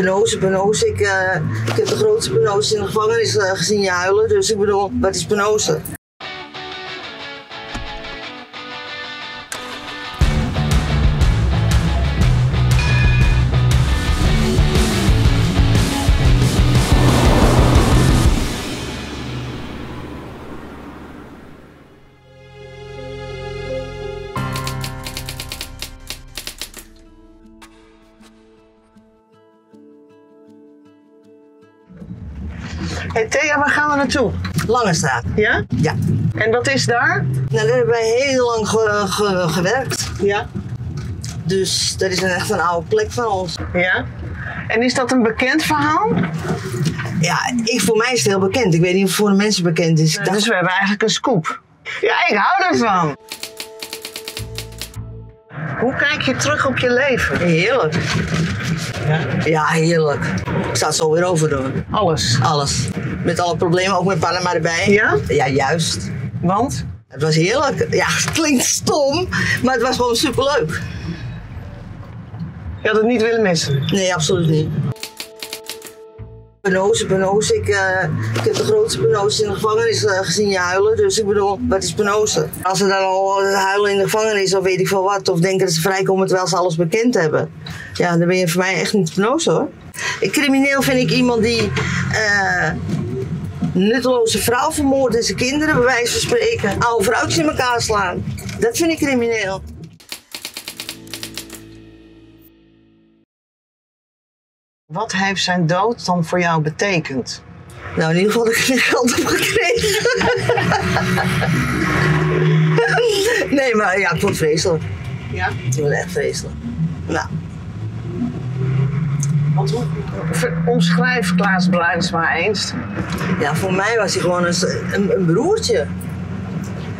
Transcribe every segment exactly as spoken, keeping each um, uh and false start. Penoza, Penoza. Ik, uh, ik heb de grootste Penoza in de gevangenis uh, gezien huilen. Dus ik bedoel, wat is Penoza? Hey Thea, waar gaan we naartoe? Langestraat. Ja? Ja. En wat is daar? Nou, daar hebben wij heel lang ge ge gewerkt. Ja. Dus dat is een echt een oude plek van ons. Ja. En is dat een bekend verhaal? Ja, ik, voor mij is het heel bekend. Ik weet niet of het voor de mensen bekend is. Ja, dacht... Dus we hebben eigenlijk een scoop. Ja, ik hou ervan. Hoe kijk je terug op je leven? Heerlijk. Ja, ja heerlijk. Ik sta zo weer over doen. Alles? Alles. Met alle problemen, ook met Panama erbij. Ja? Ja, juist. Want? Het was heerlijk. Ja, het klinkt stom, maar het was gewoon superleuk. Je had het niet willen missen? Nee, absoluut niet. Penoza, Penoza. Ik, uh, ik heb de grootste Penoza in de gevangenis uh, gezien huilen, dus ik bedoel, wat is Penoza? Als ze dan al huilen in de gevangenis of weet ik veel wat, of denken dat ze vrijkomen terwijl ze alles bekend hebben. Ja, dan ben je voor mij echt niet Penoza hoor. Een crimineel vind ik iemand die uh, nutteloze vrouw vermoordt en zijn kinderen bij wijze van spreken, oude vrouwtjes in elkaar slaan. Dat vind ik crimineel. Wat heeft zijn dood dan voor jou betekend? Nou, in ieder geval dat ik geen geld heb gekregen. Nee, maar ja, het wordt vreselijk. Ja? Het wordt echt vreselijk. Nou. Want hoe omschrijf Klaas Bruinsma eens? Ja, voor mij was hij gewoon een, een, een broertje.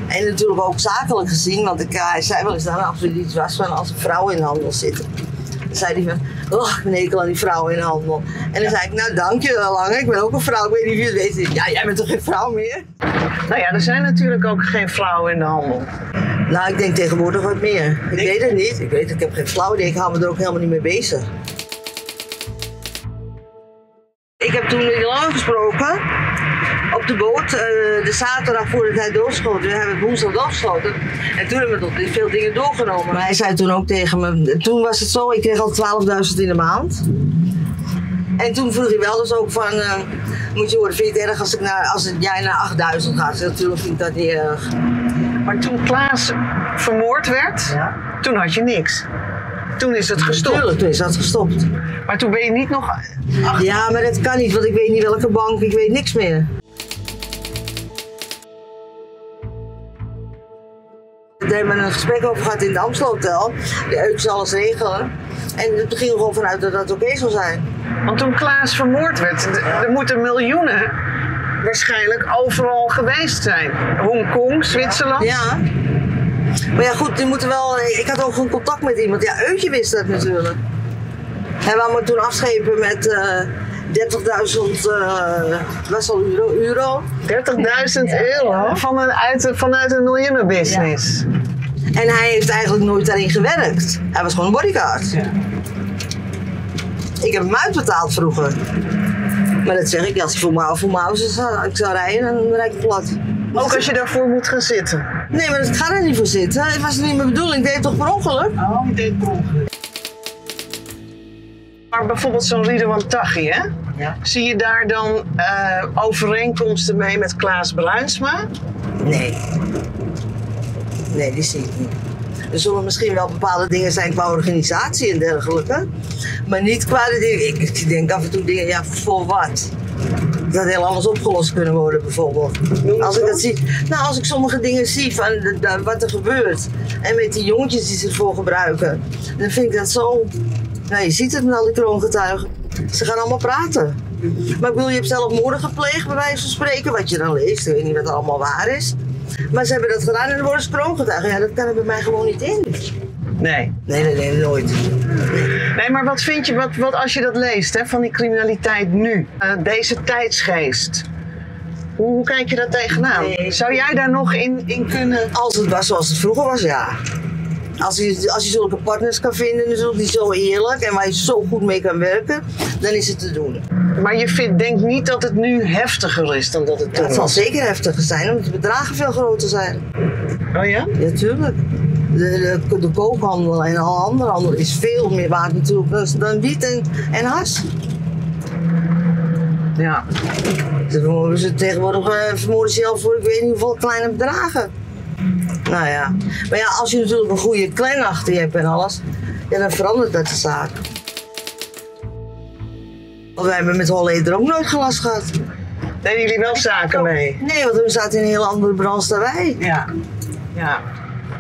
En natuurlijk ook zakelijk gezien, want ik, hij zei wel eens dat er absoluut iets was van als een vrouw in de handel zit. Dan zei hij van, oh, ik ben hekel aan die vrouwen in handel. En dan zei ik, nou dank je wel lang, ik ben ook een vrouw, ik weet niet wie het weet. Ja, jij bent toch geen vrouw meer? Nou ja, er zijn natuurlijk ook geen vrouwen in de handel. Nou, ik denk tegenwoordig wat meer. Ik nee. weet het niet, ik weet ik heb geen flauw idee, ik hou me er ook helemaal niet mee bezig. Ik heb toen met Riedel gesproken, op de boot, de zaterdag voordat hij doodschoot. We hebben het woensdag doodgeschoten en toen hebben we veel dingen doorgenomen. Maar hij zei toen ook tegen me, toen was het zo, ik kreeg al twaalfduizend in de maand. En toen vroeg hij wel dus ook van, uh, moet je horen, vind je het erg als, ik naar, als jij naar achtduizend gaat? Natuurlijk vind ik dat niet erg. Maar toen Klaas vermoord werd, ja, toen had je niks. Toen is het gestopt. Tuurlijk, toen is dat gestopt. Maar toen ben je niet nog... Ach. Ja, maar dat kan niet, want ik weet niet welke bank, ik weet niks meer. Daar hebben we een gesprek over gehad in het Amstelhotel. De Euk zal alles regelen. En toen gingen we gewoon vanuit dat dat oké zou zijn. Want toen Klaas vermoord werd, er moeten miljoenen waarschijnlijk overal geweest zijn. Hongkong, Zwitserland. Ja. Maar ja goed, die moeten wel, ik had ook gewoon contact met iemand. Ja, Eukje wist dat natuurlijk. Hij wou me toen afschepen met uh, dertigduizend uh, euro. dertigduizend ja, euro? Ja. Van een, uit, vanuit een miljoenenbusiness. Ja. En hij heeft eigenlijk nooit daarin gewerkt. Hij was gewoon een bodyguard. Ja. Ik heb hem uitbetaald vroeger. Maar dat zeg ik, als ik voor mijn, voor mijn huis zou, ik zou rijden, dan rijd ik plat. Ook als je daarvoor moet gaan zitten? Nee, maar dat gaat er niet voor zitten. Het was niet mijn bedoeling. Ik deed het toch per ongeluk? Oh, ik deed het per ongeluk. Maar bijvoorbeeld zo'n Riedel van Taghi, hè? Ja. Zie je daar dan uh, overeenkomsten mee met Klaas Bruinsma? Nee. Nee, die zie ik niet. Er zullen misschien wel bepaalde dingen zijn qua organisatie en dergelijke. Maar niet qua de dingen. Ik, ik denk af en toe dingen, ja, voor wat? Dat heel anders opgelost kunnen worden bijvoorbeeld. Als ik, dat zie, nou, als ik sommige dingen zie van de, de, wat er gebeurt en met die jongetjes die ze ervoor gebruiken, dan vind ik dat zo... Nou, je ziet het met al die kroongetuigen. Ze gaan allemaal praten. Maar ik bedoel, je hebt zelfmoorden gepleegd bij wijze van spreken, wat je dan leest, ik weet niet wat er allemaal waar is. Maar ze hebben dat gedaan en dan worden ze kroongetuigen. Ja, dat kan er bij mij gewoon niet in. Nee. Nee, nee, nee, nooit. Nee, nee, maar wat vind je, wat, wat als je dat leest, hè, van die criminaliteit nu, uh, deze tijdsgeest, hoe, hoe kijk je daar tegenaan? Nee. Zou jij daar nog in, in kunnen? Als het was zoals het vroeger was, ja. Als je, als je zulke partners kan vinden, die zo eerlijk en waar je zo goed mee kan werken, dan is het te doen. Maar je vindt, denkt niet dat het nu heftiger is dan dat het toen was? Ja, het zal zeker heftiger zijn, omdat de bedragen veel groter zijn. Oh ja? Ja, tuurlijk. De, de, de kookhandel en al andere handel is veel meer waard natuurlijk dan wiet en, en hars. Ja. Dan ze tegenwoordig uh, vermoorden ze zelf voor ik weet niet hoeveel kleine bedragen. Nou ja. Maar ja, als je natuurlijk een goede clan achter je hebt en alles, ja, dan verandert dat de zaak. Want wij hebben met Holleeder ook nooit gelast gehad. Deden jullie wel zaken mee? Nee, want we zaten in een heel andere branche dan wij. Ja. Ja.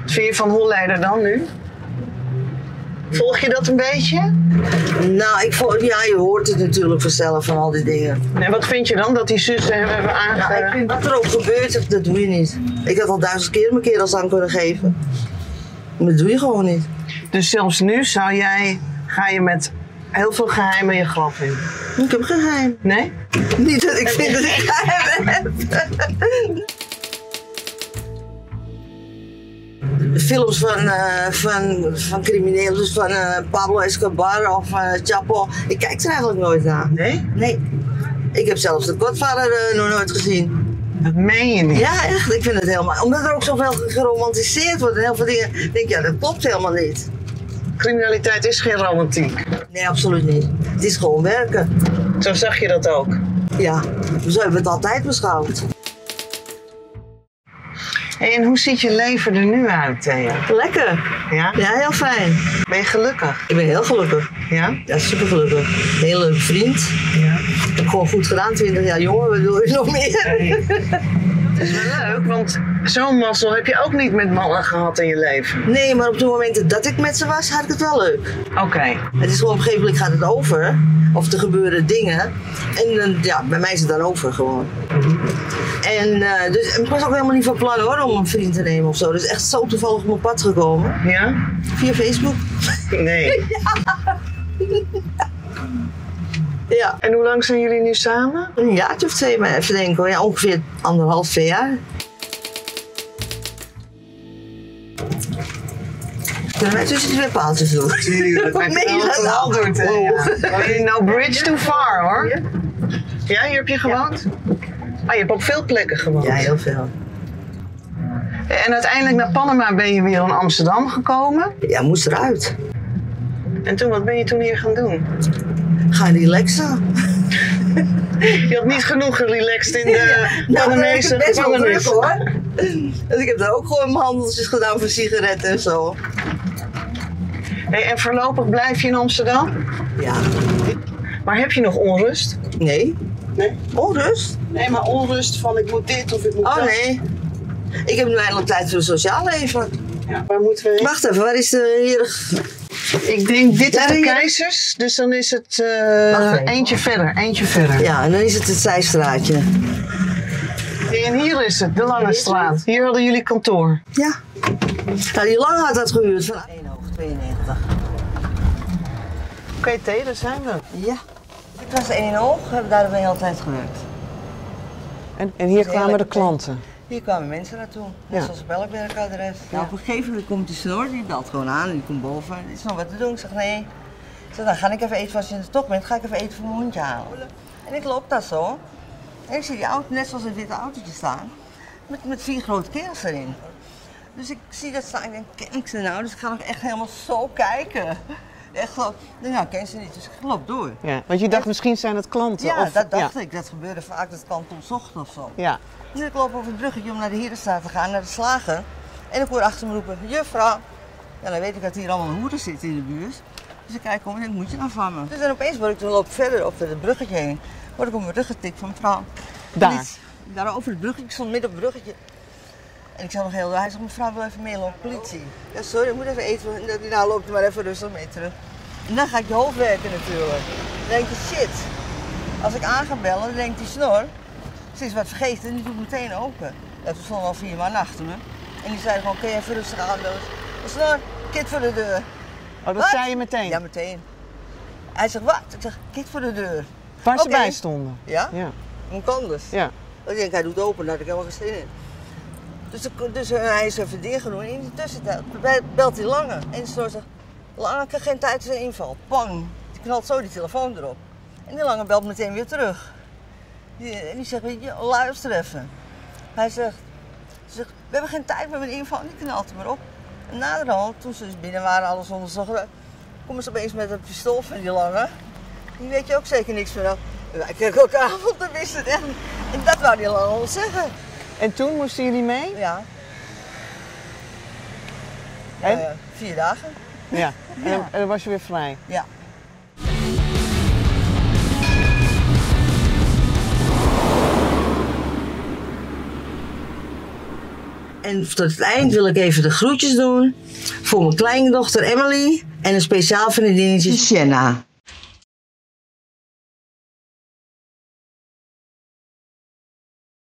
Wat vind je van Holleeder dan nu? Volg je dat een beetje? Nou, ik volg, ja, je hoort het natuurlijk vanzelf van al die dingen. En wat vind je dan dat die zussen hem hebben aange... Nou, ik vind wat er ook gebeurt, dat doe je niet. Ik had al duizend keer mijn kerels aan kunnen geven. Dat doe je gewoon niet. Dus zelfs nu zou jij, ga je met heel veel geheimen je graf in? Ik heb geen geheim. Nee? Niet dat ik vind dat ik geheim heb. Films van, uh, van, van criminelen, dus van uh, Pablo Escobar of uh, Chapo. Ik kijk er eigenlijk nooit naar. Nee? Nee. Ik heb zelfs de Godfather uh, nog nooit gezien. Dat meen je niet? Ja, echt. Ik vind het helemaal... Omdat er ook zoveel geromantiseerd wordt en heel veel dingen... denk ik, ja, dat klopt helemaal niet. Criminaliteit is geen romantiek. Nee, absoluut niet. Het is gewoon werken. Zo zag je dat ook? Ja. Zo hebben we het altijd beschouwd. Hey, en hoe ziet je leven er nu uit, Thea? Lekker. Ja? Ja, heel fijn. Ben je gelukkig? Ik ben heel gelukkig. Ja? Ja, super gelukkig. Een heel leuk vriend. Ja. Ik heb gewoon goed gedaan, twintig jaar jonger, wat wil je nog meer? Nee. Dat is wel leuk, want zo'n mazzel heb je ook niet met mannen gehad in je leven. Nee, maar op de momenten dat ik met ze was, had ik het wel leuk. Oké. Okay. Het is gewoon, op een gegeven moment gaat het over, of er gebeuren dingen. En dan, ja, bij mij is het dan over gewoon. En uh, dus, ik was ook helemaal niet van plan hoor, om een vriend te nemen of zo. Dus echt zo toevallig op mijn pad gekomen. Ja? Via Facebook. Nee. Ja. Ja. En hoe lang zijn jullie nu samen? Een jaartje of twee, maar even denken hoor. Ja, ongeveer anderhalf jaar. Kunnen wij tussen twee paaltjes doen? Tuurlijk, dat heb je wel al doet, hè? Ja. No bridge too far, hoor. Ja, ja hier heb je gewoond? Ja. Ah, je hebt op veel plekken gewoond. Ja, heel veel. En uiteindelijk naar Panama ben je weer in Amsterdam gekomen? Ja, moest eruit. En toen, wat ben je toen hier gaan doen? Ga relaxen. Je had niet genoeg gerelaxed in de Panamese ja, nou, gevangenis. Wel druk, hoor. Dus ik heb daar ook gewoon mijn handeltjes gedaan voor sigaretten en zo. Hey, en voorlopig blijf je in Amsterdam? Ja. Maar heb je nog onrust? Nee. Nee? Onrust? Nee, maar onrust van ik moet dit of ik moet oh, dat. Oh nee. Ik heb nu eindelijk tijd voor een sociaal leven. Ja, waar moeten we heen? Wacht even, waar is de hier... Ik denk dit is de Keizers, dus dan is het uh, even, eentje hoor. verder, eentje verder. Ja, en dan is het het zijstraatje. En hier is het, de Lange Straat. Hier hadden jullie kantoor. Ja. Nou, die Lange had dat gehuurd van één hoog tweeënnegentig. Oké, Thee, daar zijn we. Ja. Dit was één hoog, we hebben daar de hele tijd gewerkt. En, en hier kwamen de klanten? Hier kwamen mensen naartoe, net ja. zoals op elk werkadres. Ja. Nou, op een gegeven moment komt die snor, die belt gewoon aan en die komt boven. Er is nog wat te doen. Ik zeg nee. Ik zeg, dan ga ik even eten, als je in de tocht bent, ga ik even eten voor mijn hondje halen. En ik loop daar zo. En ik zie die auto, net zoals een witte autootje staan, met, met vier grote kerels erin. Dus ik zie dat staan en denk, ken ik ze nou? Dus ik ga nog echt helemaal zo kijken. Echt geloof, nou ken ze niet, dus ik loop door. Ja, want je dacht, en, misschien zijn het klanten? Ja, of, dat dacht ja. ik. Dat gebeurde vaak, dat klant omzocht of zo. Ja. Dus ik loop over het bruggetje om naar de Herenstraat te gaan, naar de slager. En ik hoor achter me roepen, juffrouw. Ja, dan weet ik dat hier allemaal hoeders zitten in de buurt. Dus ik kijk om en denk, moet je nou van me? Dus dan opeens word ik, toen loop ik verder op het bruggetje heen, word ik op mijn rug getikt van mevrouw. Daar? Politie, daar over het bruggetje, ik stond midden op het bruggetje. En ik zei nog heel duidelijk, hij zegt, mevrouw wil even meelopen, politie. Ja, sorry, ik moet even eten, nou loopt er maar even rustig mee terug. En dan ga ik je hoofd werken natuurlijk. Dan denk je, shit, als ik aan ga bellen, dan denkt die snor, ze is wat vergeten en die doet meteen open. Ja, toen stonden al vier man achter me. En die zeiden gewoon, kun je even rustig aanlopen? Dus nou, kit voor de deur. Oh, dat wat? Zei je meteen? Ja, meteen. Hij zegt, wat? Ik zeg, kit voor de deur. Waar okay. ze bij stonden. Ja? Ja. Hoe kan dus? Ja. Ik denk, hij doet open, daar had ik helemaal geen zin in. Dus, dus hij is even dichtgenomen. In de tussentijd belt hij Lange. En ze zegt, Lange, ik heb geen tijd voor inval. Bang. Die knalt zo die telefoon erop. En die Lange belt meteen weer terug. Die, en die zegt, luister even. Hij zegt, zegt, we hebben geen tijd meer met inval. En die knalt er maar op. En naderhand, toen ze dus binnen waren, alles onder zag, komen ze opeens met een pistool van die Lange. Die weet je ook zeker niks van. Wij kregen ook avond, dat wist het echt. En dat wou die Lange al zeggen. En toen moesten jullie mee? Ja. En? Uh, vier dagen. Ja. En, ja. en dan was je weer vrij? Ja. En tot het eind wil ik even de groetjes doen voor mijn kleindochter Emily en een speciaal vriendinnetje Shanna.